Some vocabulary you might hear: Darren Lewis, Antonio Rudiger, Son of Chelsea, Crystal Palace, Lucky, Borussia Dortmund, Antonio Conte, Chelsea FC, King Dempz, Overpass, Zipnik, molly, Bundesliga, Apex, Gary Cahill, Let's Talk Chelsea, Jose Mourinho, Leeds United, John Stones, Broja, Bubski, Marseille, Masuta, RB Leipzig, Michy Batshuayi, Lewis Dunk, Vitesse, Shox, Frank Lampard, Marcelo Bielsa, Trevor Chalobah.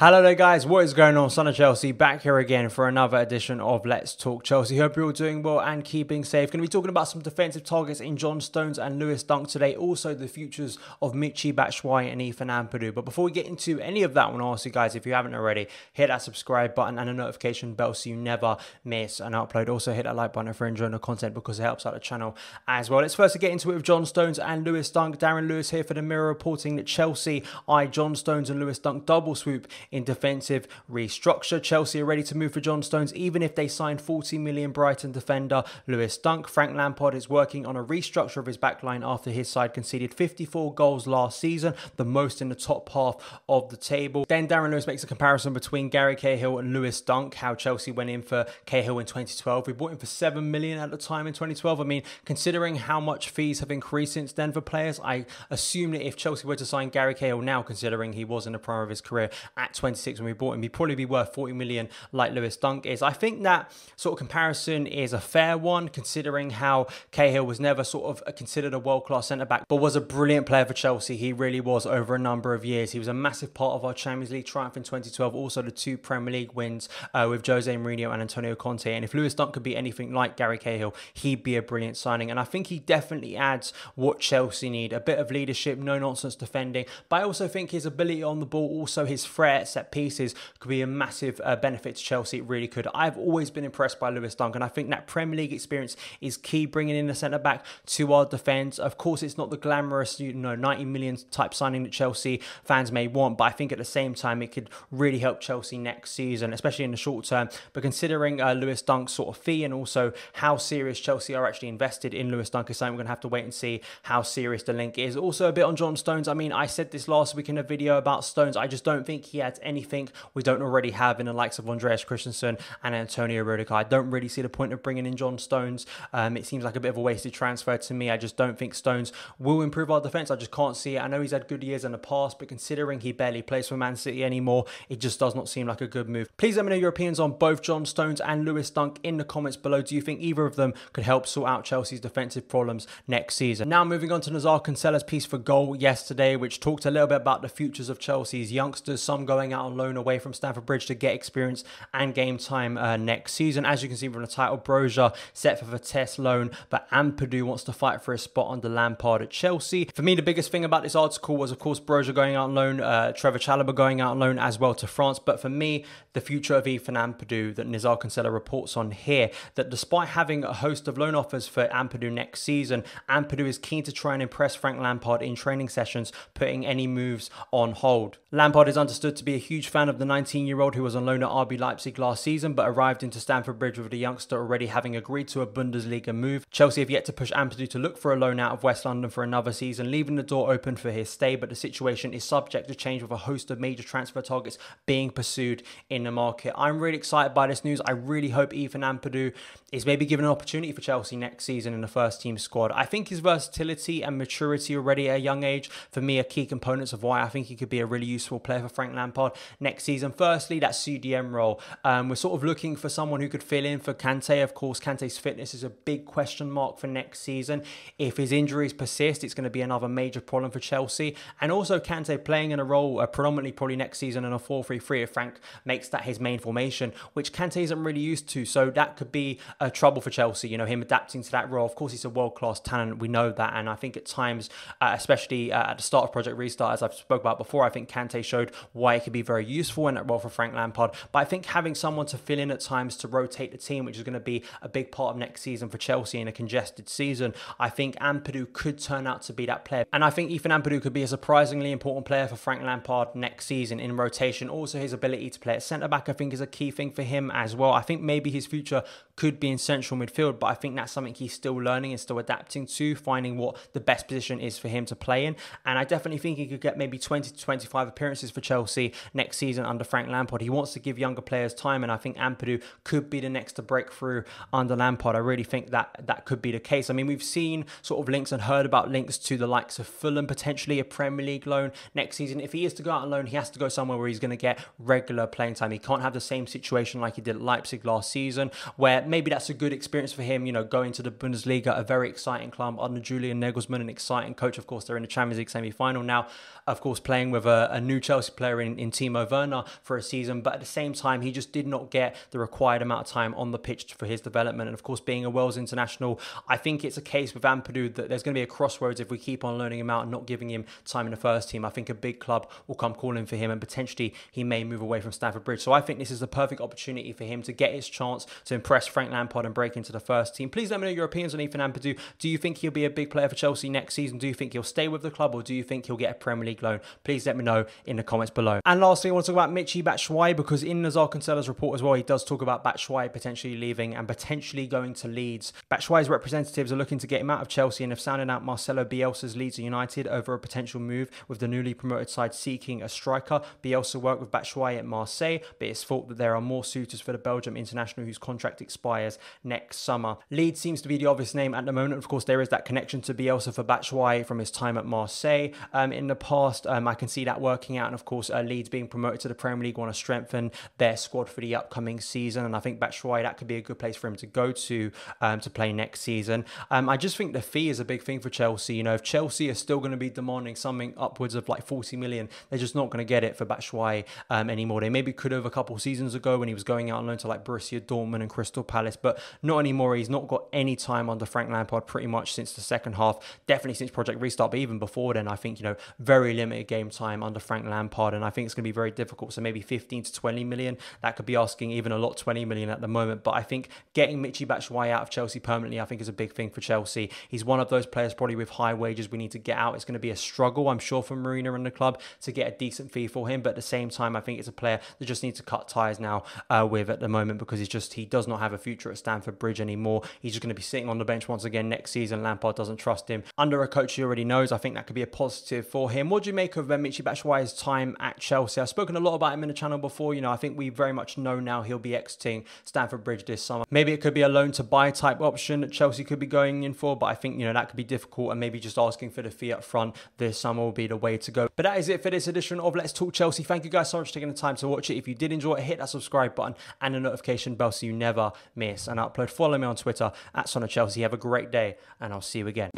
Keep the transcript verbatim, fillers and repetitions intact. Hello there guys, what is going on? Son of Chelsea back here again for another edition of Let's Talk Chelsea. Hope you're all doing well and keeping safe. Going to be talking about some defensive targets in John Stones and Lewis Dunk today. Also the futures of Michy Batshuayi and Ethan Ampadu. But before we get into any of that, I want to ask you guys, if you haven't already, hit that subscribe button and a notification bell so you never miss an upload. Also hit that like button if you're enjoying the content because it helps out the channel as well. Let's first get into it with John Stones and Lewis Dunk. Darren Lewis here for the Mirror reporting that Chelsea eye John Stones and Lewis Dunk double swoop in defensive restructure. Chelsea are ready to move for John Stones even if they signed forty million Brighton defender Lewis Dunk. Frank Lampard is working on a restructure of his backline after his side conceded fifty-four goals last season, the most in the top half of the table. Then Darren Lewis makes a comparison between Gary Cahill and Lewis Dunk, how Chelsea went in for Cahill in twenty twelve. We bought him for seven million at the time in twenty twelve. I mean, considering how much fees have increased since then for players, I assume that if Chelsea were to sign Gary Cahill now, considering he was in the prime of his career at twenty-six when we bought him, he'd probably be worth forty million like Lewis Dunk is. I think that sort of comparison is a fair one, considering how Cahill was never sort of considered a world-class centre-back, but was a brilliant player for Chelsea. He really was over a number of years. He was a massive part of our Champions League triumph in twenty twelve, also the two Premier League wins uh, with Jose Mourinho and Antonio Conte. And if Lewis Dunk could be anything like Gary Cahill, he'd be a brilliant signing. And I think he definitely adds what Chelsea need, a bit of leadership, no-nonsense defending. But I also think his ability on the ball, also his threat, set pieces, could be a massive uh, benefit to Chelsea. It really could. I've always been impressed by Lewis Dunk, and I think that Premier League experience is key, bringing in a centre-back to our defence. Of course, it's not the glamorous, you know, ninety million type signing that Chelsea fans may want, but I think at the same time, it could really help Chelsea next season, especially in the short term. But considering uh, Lewis Dunk's sort of fee and also how serious Chelsea are actually invested in Lewis Dunk, is something we're going to have to wait and see how serious the link is. Also a bit on John Stones. I mean, I said this last week in a video about Stones. I just don't think he adds anything we don't already have in the likes of Andreas Christensen and Antonio Rudiger. I don't really see the point of bringing in John Stones. Um, it seems like a bit of a wasted transfer to me. I just don't think Stones will improve our defence. I just can't see it. I know he's had good years in the past, but considering he barely plays for Man City anymore, it just does not seem like a good move. Please let me know your opinions on both John Stones and Lewis Dunk in the comments below. Do you think either of them could help sort out Chelsea's defensive problems next season? Now moving on to Nazar Kinsella's piece for Goal yesterday, which talked a little bit about the futures of Chelsea's youngsters, some going out on loan away from Stamford Bridge to get experience and game time uh, next season. As you can see from the title, Broja set for Vitesse loan, but Ampadu wants to fight for a spot under Lampard at Chelsea. For me, the biggest thing about this article was, of course, Broja going out on loan, uh, Trevor Chalobah going out on loan as well to France. But for me, the future of Ethan Ampadu that Nazar Kinsella reports on here, that despite having a host of loan offers for Ampadu next season, Ampadu is keen to try and impress Frank Lampard in training sessions, putting any moves on hold. Lampard is understood to be a huge fan of the nineteen-year-old who was on loan at R B Leipzig last season, but arrived into Stamford Bridge with the youngster already having agreed to a Bundesliga move. Chelsea have yet to push Ampadu to look for a loan out of West London for another season, leaving the door open for his stay, but the situation is subject to change with a host of major transfer targets being pursued in the market. I'm really excited by this news. I really hope Ethan Ampadu is maybe given an opportunity for Chelsea next season in the first-team squad. I think his versatility and maturity already at a young age, for me, are key components of why I think he could be a really useful player for Frank Lampard next season. Firstly, that C D M role. Um, we're sort of looking for someone who could fill in for Kante. Of course, Kante's fitness is a big question mark for next season. If his injuries persist, it's going to be another major problem for Chelsea. And also Kante playing in a role uh, predominantly probably next season in a four three three if Frank makes that his main formation, which Kante isn't really used to. So that could be a trouble for Chelsea, you know, him adapting to that role. Of course, he's a world-class talent. We know that. And I think at times, uh, especially uh, at the start of Project Restart, as I've spoke about before, I think Kante showed why it could be very useful in that role for Frank Lampard. But I think having someone to fill in at times to rotate the team, which is going to be a big part of next season for Chelsea in a congested season, I think Ampadu could turn out to be that player. And I think Ethan Ampadu could be a surprisingly important player for Frank Lampard next season in rotation. Also, his ability to play at centre-back, I think, is a key thing for him as well. I think maybe his future could be in central midfield, but I think that's something he's still learning and still adapting to, finding what the best position is for him to play in. And I definitely think he could get maybe twenty to twenty-five appearances for Chelsea next season under Frank Lampard. He wants to give younger players time, and I think Ampadu could be the next to break through under Lampard. I really think that that could be the case. I mean, we've seen sort of links and heard about links to the likes of Fulham, potentially a Premier League loan next season. If he is to go out on loan, he has to go somewhere where he's going to get regular playing time. He can't have the same situation like he did at Leipzig last season, where maybe that's a good experience for him, you know, going to the Bundesliga, a very exciting club under Julian Nagelsmann, an exciting coach. Of course, they're in the Champions League semi-final now. Of course, playing with a, a new Chelsea player in, in in Timo Werner for a season, but at the same time, he just did not get the required amount of time on the pitch for his development. And of course, being a Wales international, I think it's a case with Ampadu that there's going to be a crossroads if we keep on loaning him out and not giving him time in the first team. I think a big club will come calling for him, and potentially he may move away from Stamford Bridge. So I think this is the perfect opportunity for him to get his chance to impress Frank Lampard and break into the first team. Please let me know your opinions on Ethan Ampadu. Do you think he'll be a big player for Chelsea next season? Do you think he'll stay with the club, or do you think he'll get a Premier League loan? Please let me know in the comments below. And lastly, I want to talk about Michy Batshuayi, because in Nazar Kinsella's report as well, he does talk about Batshuayi potentially leaving and potentially going to Leeds. Batshuayi's representatives are looking to get him out of Chelsea and have sounded out Marcelo Bielsa's Leeds United over a potential move, with the newly promoted side seeking a striker. Bielsa worked with Batshuayi at Marseille, but it's thought that there are more suitors for the Belgium international whose contract expires next summer. Leeds seems to be the obvious name at the moment. Of course, there is that connection to Bielsa for Batshuayi from his time at Marseille um, in the past. Um, I can see that working out, and of course, uh, Leeds being promoted to the Premier League want to strengthen their squad for the upcoming season, and I think Batshuayi, that could be a good place for him to go to um, to play next season. Um, I just think the fee is a big thing for Chelsea. You know, if Chelsea are still going to be demanding something upwards of like forty million, they're just not going to get it for Batshuayi um, anymore. They maybe could have a couple seasons ago when he was going out on loan to like Borussia Dortmund and Crystal Palace, but not anymore. He's not got any time under Frank Lampard pretty much since the second half, definitely since Project Restart, but even before then, I think, you know, very limited game time under Frank Lampard, and I think it's going to be very difficult. So maybe fifteen to twenty million, that could be asking even a lot, twenty million at the moment, but I think getting Michy Batshuayi out of Chelsea permanently, I think, is a big thing for Chelsea. He's one of those players probably with high wages we need to get out. It's going to be a struggle, I'm sure, for Mourinho and the club to get a decent fee for him, but at the same time, I think it's a player that just needs to cut ties now uh, with at the moment, because he's just, he does not have a future at Stamford Bridge anymore. He's just going to be sitting on the bench once again next season. Lampard doesn't trust him. Under a coach he already knows, I think that could be a positive for him. What do you make of Michy Batshuayi's time at Chelsea? I've spoken a lot about him in the channel before. You know, I think we very much know now he'll be exiting Stamford Bridge this summer. Maybe it could be a loan to buy type option that Chelsea could be going in for, but I think, you know, that could be difficult, and maybe just asking for the fee up front this summer will be the way to go. But that is it for this edition of Let's Talk Chelsea. Thank you guys so much for taking the time to watch it. If you did enjoy it, hit that subscribe button and the notification bell so you never miss an upload. Follow me on Twitter at Son of Chelsea. Have a great day, and I'll see you again.